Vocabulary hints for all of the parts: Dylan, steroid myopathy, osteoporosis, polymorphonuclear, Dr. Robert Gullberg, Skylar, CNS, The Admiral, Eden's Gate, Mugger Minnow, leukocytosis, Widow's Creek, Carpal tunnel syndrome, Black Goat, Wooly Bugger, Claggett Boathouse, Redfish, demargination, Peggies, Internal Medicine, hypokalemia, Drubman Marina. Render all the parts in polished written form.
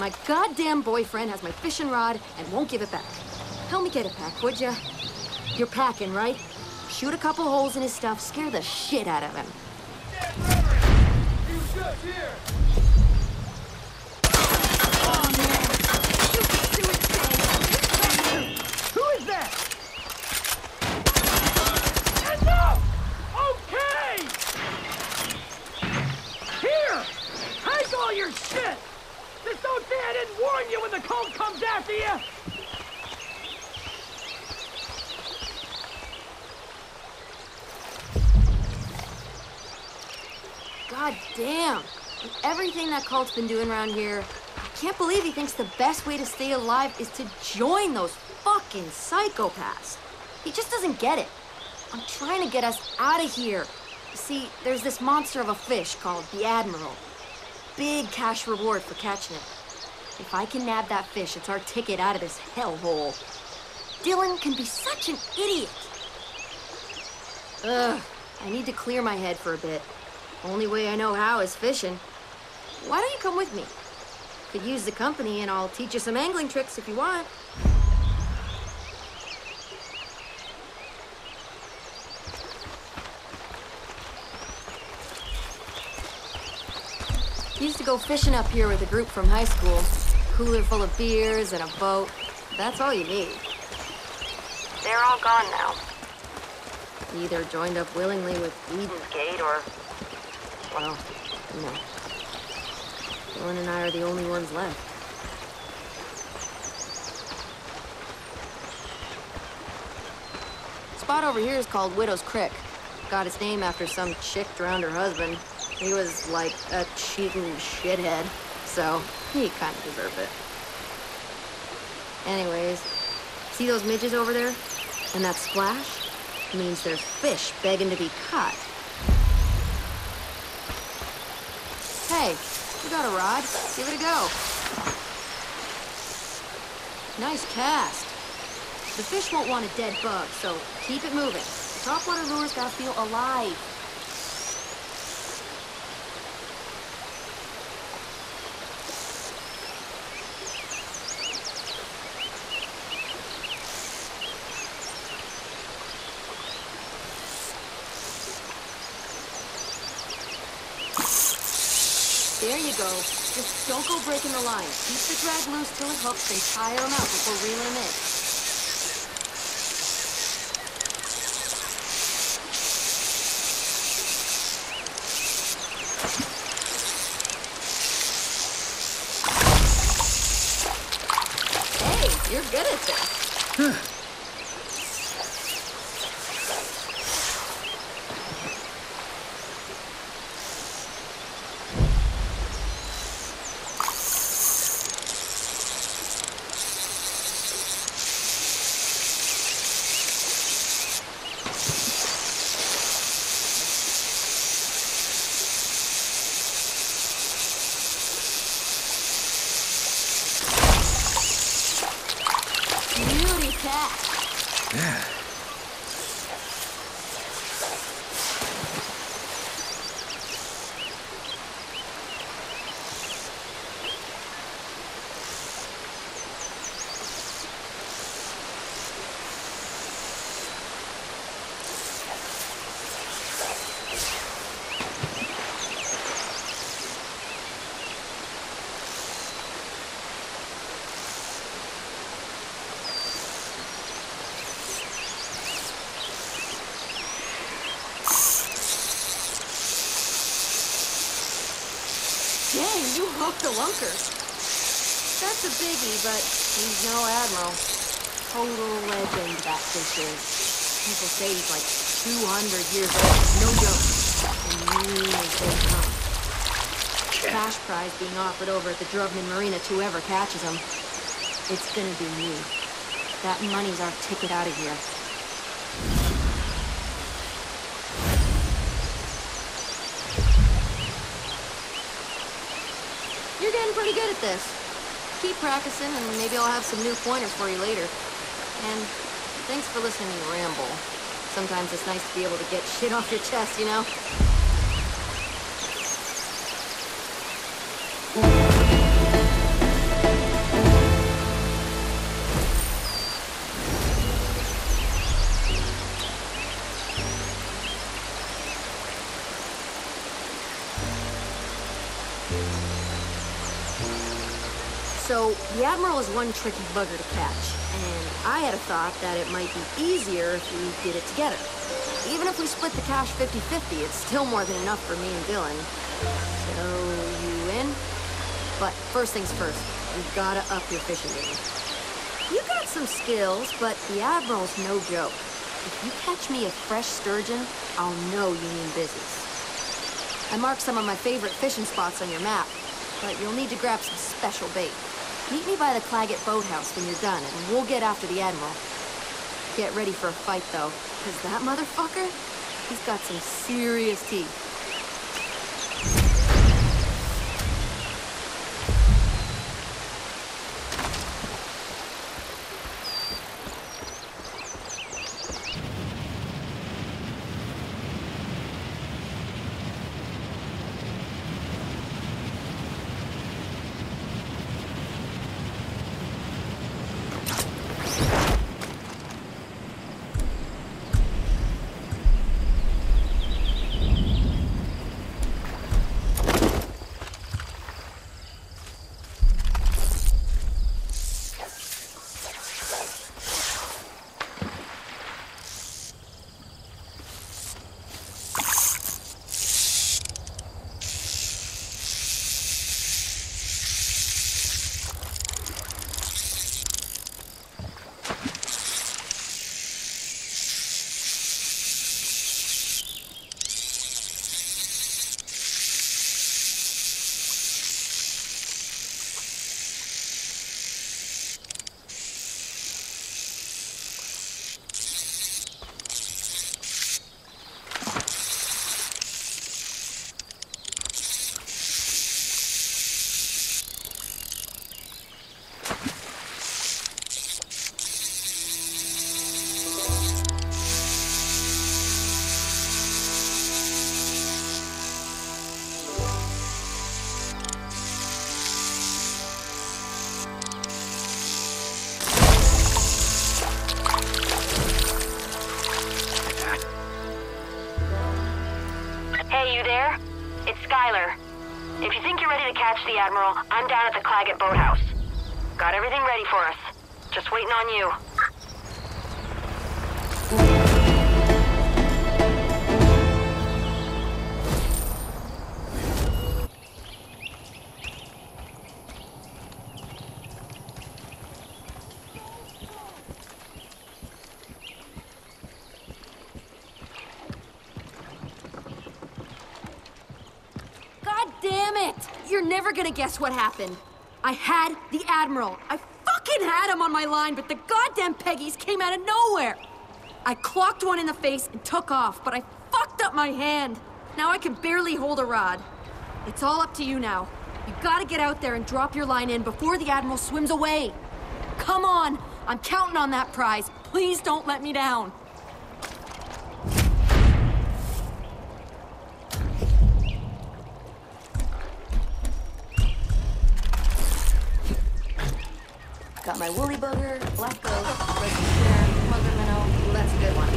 My goddamn boyfriend has my fishing rod and won't give it back. Help me get it back, would ya? You're packing, right? Shoot a couple holes in his stuff, scare the shit out of him. He was just here. Oh, man. Stupid suicide. Who is that? Enough! Okay! Here! Take all your shit! Just don't say I didn't warn you when the cold comes after you! God damn! With everything that cult's been doing around here, I can't believe he thinks the best way to stay alive is to join those fucking psychopaths. He just doesn't get it. I'm trying to get us out of here. You see, there's this monster of a fish called the Admiral. Big cash reward for catching it. If I can nab that fish, it's our ticket out of this hellhole. Dylan can be such an idiot. Ugh, I need to clear my head for a bit. Only way I know how is fishing. Why don't you come with me? Could use the company and I'll teach you some angling tricks if you want. Used to go fishing up here with a group from high school. Cooler full of beers and a boat. That's all you need. They're all gone now. Either joined up willingly with Eden's Gate or... well, you know. Dylan and I are the only ones left. The spot over here is called Widow's Creek. Got its name after some chick drowned her husband. He was like a cheating shithead, so he kind of deserved it. Anyways, see those midges over there? And that splash? Means there's fish begging to be caught. Hey, you got a rod. Give it a go. Nice cast. The fish won't want a dead bug, so keep it moving. The topwater lure's gotta feel alive. There you go. Just don't go breaking the line. Keep the drag loose till it hooks and tire them out before reeling them in. Hey, you're good at this. Dang, you hooked a lunker. That's a biggie, but he's no admiral. Total legend, that fish is. People say he's like 200 years old. No joke. And mean as they come. Cash prize being offered over at the Drubman Marina to whoever catches him. It's gonna be me. That money's our ticket out of here. You're getting pretty good at this. keep practicing, and maybe I'll have some new pointers for you later. And thanks for listening to me ramble. Sometimes it's nice to be able to get shit off your chest, you know? So, the Admiral is one tricky bugger to catch, and I had a thought that it might be easier if we did it together. Even if we split the cash 50-50, it's still more than enough for me and Dylan. So, you in? But first things first, you've gotta up your fishing game. You got some skills, but the Admiral's no joke. If you catch me a fresh sturgeon, I'll know you mean business. I marked some of my favorite fishing spots on your map, but you'll need to grab some special bait. Meet me by the Claggett Boathouse when you're done, and we'll get after the Admiral. Get ready for a fight, though, because that motherfucker, he's got some serious teeth. Hey, you there? It's Skylar. If you think you're ready to catch the Admiral, I'm down at the Claggett Boathouse. Got everything ready for us. Just waiting on you. You're never gonna guess what happened. I had the Admiral. I fucking had him on my line, but the goddamn Peggies came out of nowhere. I clocked one in the face and took off, but I fucked up my hand. Now I can barely hold a rod. It's all up to you now. You gotta get out there and drop your line in before the Admiral swims away. Come on, I'm counting on that prize. Please don't let me down. Got my Wooly Bugger, Black Goat, Redfish, Mugger Minnow. That's a good one.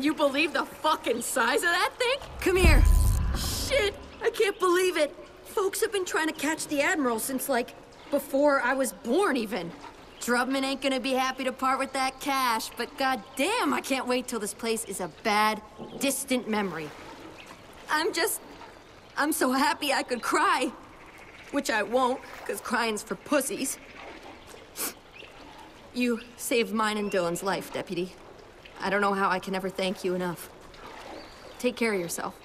Can you believe the fucking size of that thing? Come here. Shit, I can't believe it. Folks have been trying to catch the Admiral since, like, before I was born, even. Drubman ain't gonna be happy to part with that cash, but goddamn, I can't wait till this place is a bad, distant memory. I'm so happy I could cry. Which I won't, because crying's for pussies. You saved mine and Dylan's life, Deputy. I don't know how I can ever thank you enough. Take care of yourself.